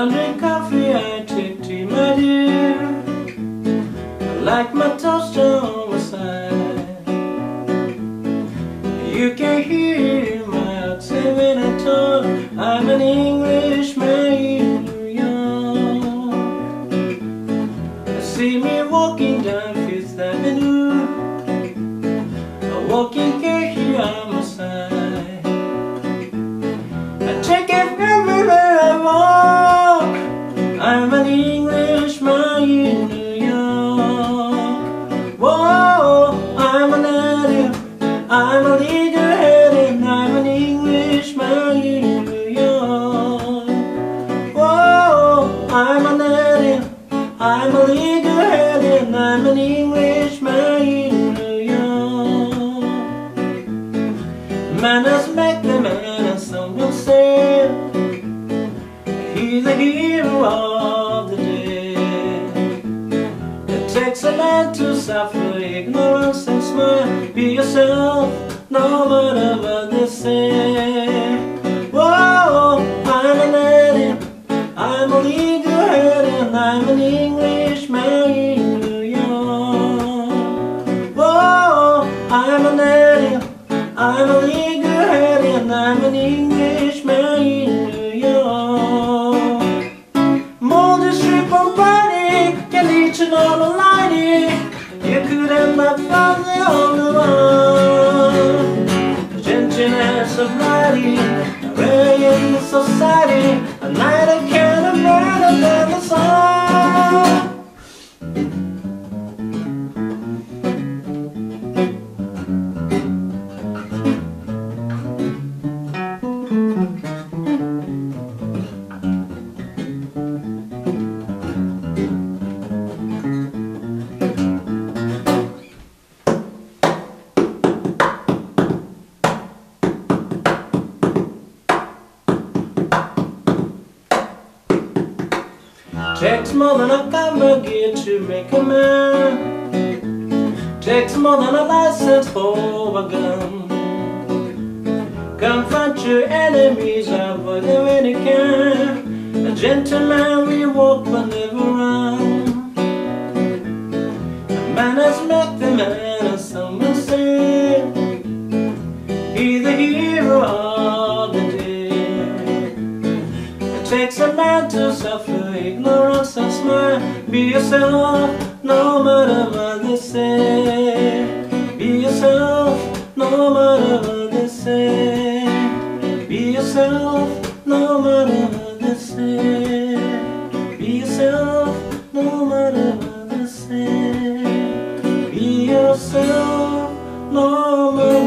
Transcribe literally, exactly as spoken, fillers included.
Don't drink coffee, I take tea, my dear. I like my toast on the side. You can hear my accent when I talk. I'm an Englishman in New York. You see me walking down Fifth Avenue. I walk in here on my side. I take it everywhere I walk. I'm an Englishman in New York. Whoa, I'm a native, I'm a leader-headed, I'm an Englishman in New York. Whoa, I'm a native, I'm a leader-headed, I'm an Englishman in New York. Manners make the man, and some will say he's a hero of the day. It takes a man to suffer ignorance and smile. Be yourself, no matter what they say. Whoa, I'm an addict, I'm a leader-headed, I'm an Englishman in New York. Whoa, I'm an addict, I'm a leader-headed, I'm an Englishman in New York. Normal lighting, you could end up on the only one. The gentleness of writing, a ray in society, a light I can't burn than the sun. Takes more than a camera gear to make a man. Takes more than a license for a gun. Confront your enemies, avoid them when you can. A gentleman will walk but never run. Manners make the man, as some will say. He's the hero of the day. It takes a man to suffer ignorance and smile. Be yourself, no matter what they say. Be yourself, no matter what they say. Be yourself, no matter what they say. Be yourself, no matter what they say. Be yourself, no matter.